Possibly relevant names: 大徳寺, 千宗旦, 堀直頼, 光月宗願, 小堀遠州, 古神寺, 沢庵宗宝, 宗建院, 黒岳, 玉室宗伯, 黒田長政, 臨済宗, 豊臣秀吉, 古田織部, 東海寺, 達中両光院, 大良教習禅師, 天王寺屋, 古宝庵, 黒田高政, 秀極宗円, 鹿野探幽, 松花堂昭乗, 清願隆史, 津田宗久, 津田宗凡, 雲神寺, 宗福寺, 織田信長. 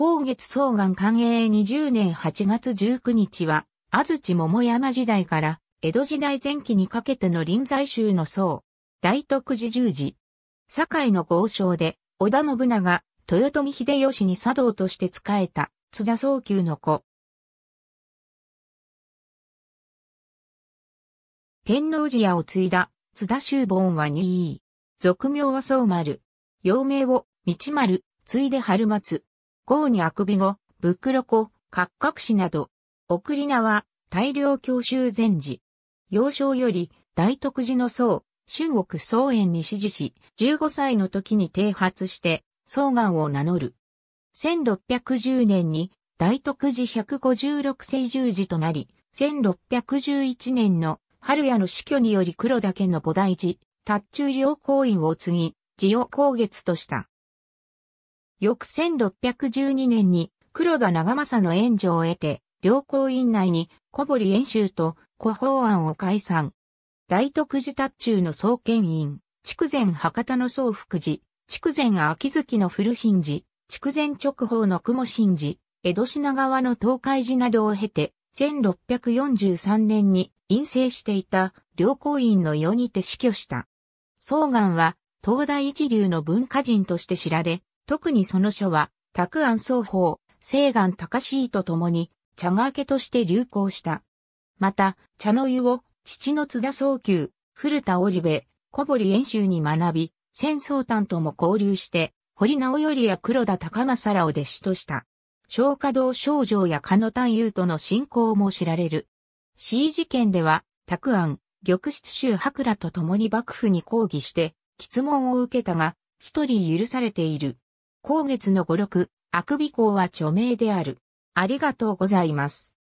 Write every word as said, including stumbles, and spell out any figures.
光月宗願寛永にじゅうねんはちがつじゅうくにちは、安土桃山時代から江戸時代前期にかけての臨済宗の僧、大徳寺十字。堺の豪商で、織田信長、豊臣秀吉に茶道として仕えた、津田宗久の子。天王寺屋を継いだ、津田宗凡は二位。俗名は宗丸。幼名を、道丸、継いで春松。号にあくび後、袋子、角隠しなど。送り名は、大良教習禅師。幼少より、大徳寺の僧、秀極宗円に師事し、じゅうごさいの時に剃髪して、宗願を名乗る。せんろっぴゃくじゅうねんに、大徳寺ひゃくごじゅうろくせい十字となり、せんろっぴゃくじゅういちねんの春夜の死去により黒岳の菩提寺、達中両光院を継ぎ、寺を光月とした。翌せんろっぴゃくじゅうにねんに、黒田長政の援助を得て、両光院内に小堀遠州と古宝庵を開山。大徳寺達中の宗建院、筑前博多の宗福寺、筑前秋月の古神寺、筑前直方の雲神寺、江戸品川の東海寺などを経て、せんろっぴゃくよんじゅうさんねんに院制していた両光院の世にて死去した。宗願は東大一流の文化人として知られ、特にその書は、沢庵宗宝、清願隆史とともに、茶が明けとして流行した。また、茶の湯を、父の津田宗久、古田織部、小堀遠州に学び、千宗旦とも交流して、堀直頼や黒田高政らを弟子とした。松花堂昭乗や鹿野探幽との親交も知られる。C事件では、沢庵、玉室宗伯らと共に幕府に抗議して、詰問を受けたが、一人許されている。光月の語録、あくび講は著名である。ありがとうございます。